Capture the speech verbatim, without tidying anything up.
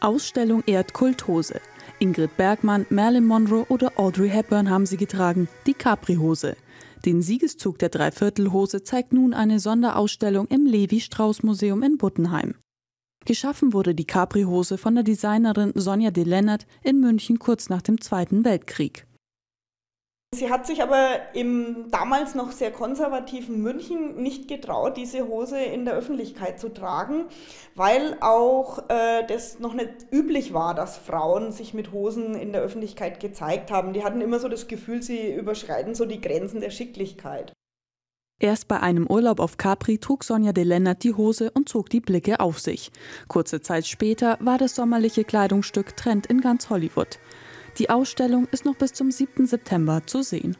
Ausstellung ehrt Kulthose. Ingrid Bergmann, Marilyn Monroe oder Audrey Hepburn haben sie getragen, die Caprihose. Den Siegeszug der Dreiviertelhose zeigt nun eine Sonderausstellung im Levi-Strauss-Museum in Buttenheim. Geschaffen wurde die Caprihose von der Designerin Sonja de Lennert in München kurz nach dem Zweiten Weltkrieg. Sie hat sich aber im damals noch sehr konservativen München nicht getraut, diese Hose in der Öffentlichkeit zu tragen, weil auch äh, das noch nicht üblich war, dass Frauen sich mit Hosen in der Öffentlichkeit gezeigt haben. Die hatten immer so das Gefühl, sie überschreiten so die Grenzen der Schicklichkeit. Erst bei einem Urlaub auf Capri trug Sonja de Lennert die Hose und zog die Blicke auf sich. Kurze Zeit später war das sommerliche Kleidungsstück Trend in ganz Hollywood. Die Ausstellung ist noch bis zum siebten September zu sehen.